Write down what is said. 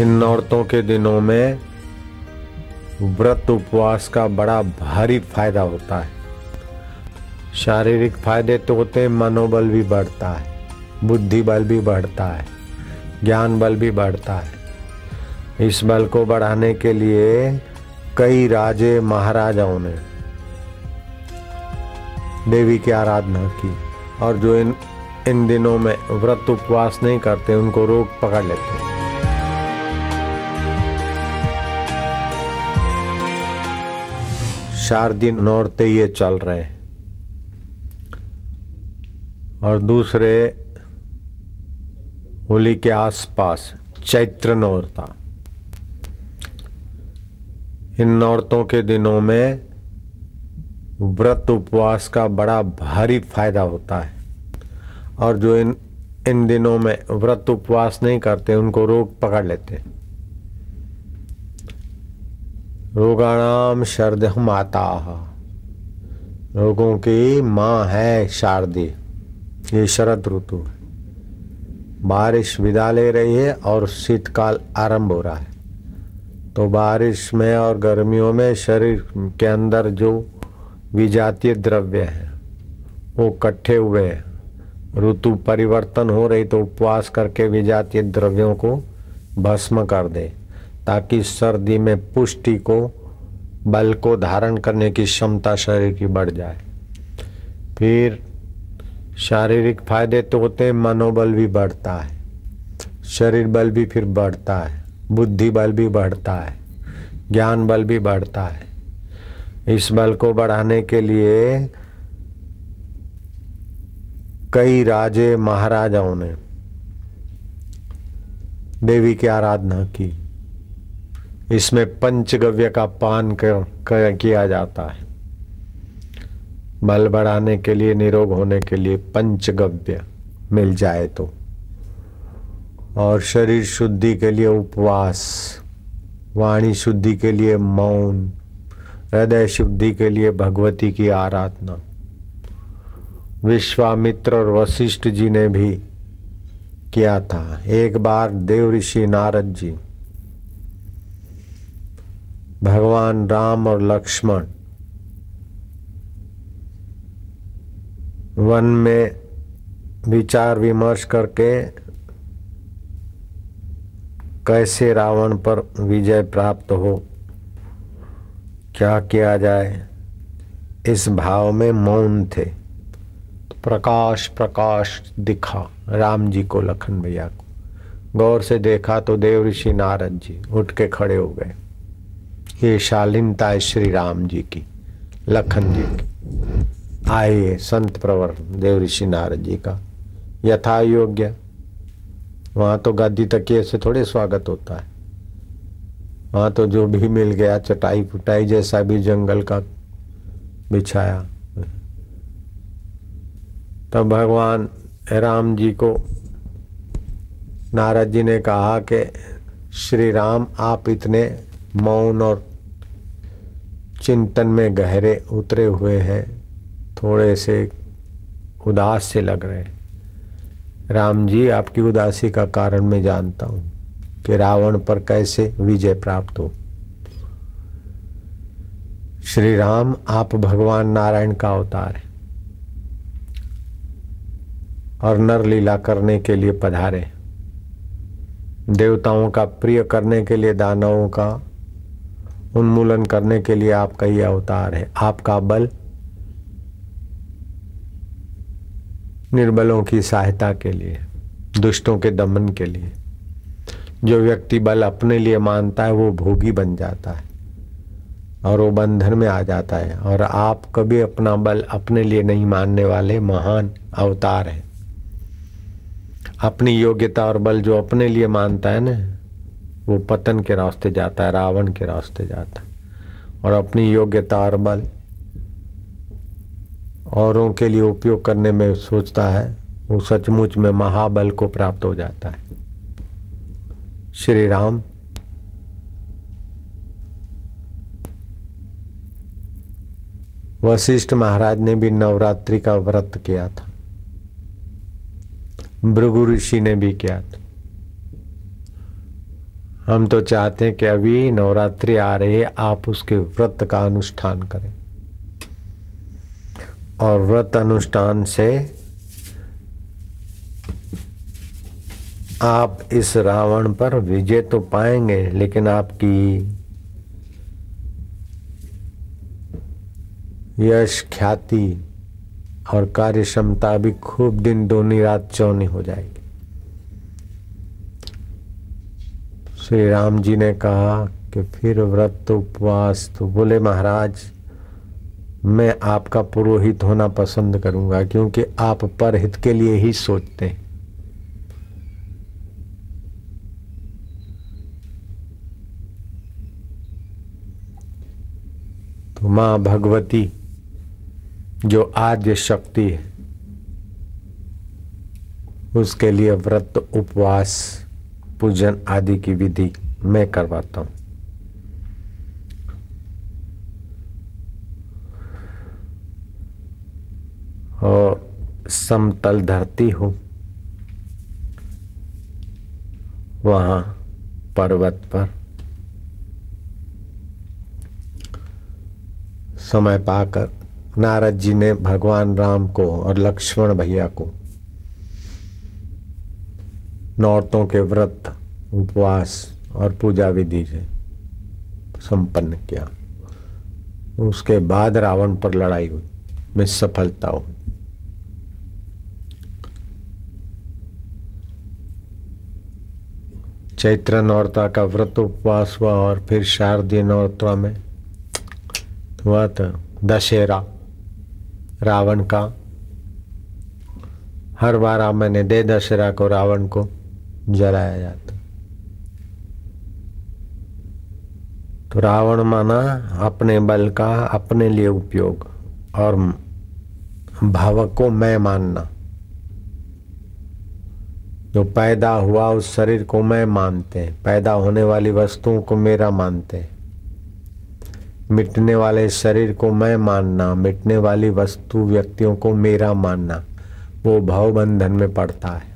इन औरतों के दिनों में व्रत उपवास का बड़ा भारी फायदा होता है। शारीरिक फायदे तो होते हैं, मनोबल भी बढ़ता है, बुद्धि बल भी बढ़ता है, ज्ञान बल भी बढ़ता है। इस बल को बढ़ाने के लिए कई राजे महाराजाओं ने देवी की आराधना की, और जो इन दिनों में व्रत उपवास नहीं करते उनको रोग पकड़ लेते हैं। शारदीय नौरते ये चल रहे हैं, और दूसरे होली के आसपास चैत्र नौरता। इन नौरतों के दिनों में व्रत उपवास का बड़ा भारी फायदा होता है, और जो इन दिनों में व्रत उपवास नहीं करते उनको रोग पकड़ लेते हैं। रोगाणाम शरदः माता, रोगों की माँ है शारदी। ये शरद ऋतु, बारिश विदा ले रही है और शीतकाल आरंभ हो रहा है। तो बारिश में और गर्मियों में शरीर के अंदर जो विजातीय द्रव्य हैं वो इकट्ठे हुए हैं। ऋतु परिवर्तन हो रही तो उपवास करके विजातीय द्रव्यों को भस्म कर दे, ताकि सर्दी में पुष्टि को, बल को धारण करने की क्षमता शरीर की बढ़ जाए। फिर शारीरिक फायदे तो होते हैं, मनोबल भी बढ़ता है, शरीर बल भी फिर बढ़ता है, बुद्धि बल भी बढ़ता है, ज्ञान बल भी बढ़ता है। इस बल को बढ़ाने के लिए कई राजे महाराजाओं ने देवी की आराधना की। इसमें पंचगव्य का पान किया जाता है। बल बढ़ाने के लिए, निरोग होने के लिए पंचगव्य मिल जाए तो, और शरीर शुद्धि के लिए उपवास, वाणी शुद्धि के लिए मौन, हृदय शुद्धि के लिए भगवती की आराधना। विश्वामित्र और वशिष्ठ जी ने भी किया था। एक बार देव ऋषि नारद जी भगवान राम और लक्ष्मण वन में विचार विमर्श करके कैसे रावण पर विजय प्राप्त हो, क्या किया जाए, इस भाव में मौन थे। प्रकाश प्रकाश दिखा राम जी को, लखन भैया को। गौर से देखा तो देव ऋषि नारद जी उठ के खड़े हो गए। ये शालीनता है श्री राम जी की, लखन जी की। आइए संत प्रवर देव ऋषि नारद जी का यथा योग्य, वहाँ तो गद्दी तकिए से थोड़े स्वागत होता है, वहाँ तो जो भी मिल गया, चटाई पुटाई जैसा भी जंगल का बिछाया। तब भगवान राम जी को नारद जी ने कहा कि श्री राम, आप इतने मौन और चिंतन में गहरे उतरे हुए हैं, थोड़े से उदास से लग रहे हैं। राम जी, आपकी उदासी का कारण मैं जानता हूँ कि रावण पर कैसे विजय प्राप्त हो। श्री राम, आप भगवान नारायण का अवतार हैं और नर लीला करने के लिए पधारे, देवताओं का प्रिय करने के लिए, दानवों का उन्मूलन करने के लिए आपका ये अवतार है। आपका बल निर्बलों की सहायता के लिए, दुष्टों के दमन के लिए। जो व्यक्ति बल अपने लिए मानता है वो भोगी बन जाता है और वो बंधन में आ जाता है, और आप कभी अपना बल अपने लिए नहीं मानने वाले महान अवतार हैं। अपनी योग्यता और बल जो अपने लिए मानता है ना, वो पतन के रास्ते जाता है, रावण के रास्ते जाता है। और अपनी योग्यता और बल औरों के लिए उपयोग करने में सोचता है, वो सचमुच में महाबल को प्राप्त हो जाता है। श्री राम, वशिष्ठ महाराज ने भी नवरात्रि का व्रत किया था, भृगु ऋषि ने भी किया था। हम तो चाहते हैं कि अभी नवरात्रि आ रही है, आप उसके व्रत का अनुष्ठान करें और व्रत अनुष्ठान से आप इस रावण पर विजय तो पाएंगे, लेकिन आपकी यश ख्याति और कार्य क्षमता भी खूब दिन दोनी रात चौनी हो जाएगी। श्री राम जी ने कहा कि फिर व्रत उपवास, तो बोले महाराज मैं आपका पुरोहित होना पसंद करूंगा क्योंकि आप परहित के लिए ही सोचते हैं। तो मां भगवती जो आद्य शक्ति है उसके लिए व्रत उपवास पूजन आदि की विधि मैं करवाता हूं। और समतल धरती हो, वहां पर्वत पर समय पाकर नारद जी ने भगवान राम को और लक्ष्मण भैया को नौरतों के व्रत उपवास और पूजा विधि से संपन्न किया। उसके बाद रावण पर लड़ाई हुई में सफलता हुई। चैत्र नौरता का व्रत उपवास हुआ और फिर शारदीय नौरता में हुआ था दशहरा। रावण का हर बार महीने दे दशहरा को रावण को जलाया जाता। तो रावण माना अपने बल का अपने लिए उपयोग और भावक को मैं मानना, जो पैदा हुआ उस शरीर को मैं मानते हैं, पैदा होने वाली वस्तुओं को मेरा मानते हैं, मिटने वाले शरीर को मैं मानना, मिटने वाली वस्तु व्यक्तियों को मेरा मानना, वो भाव बंधन में पड़ता है।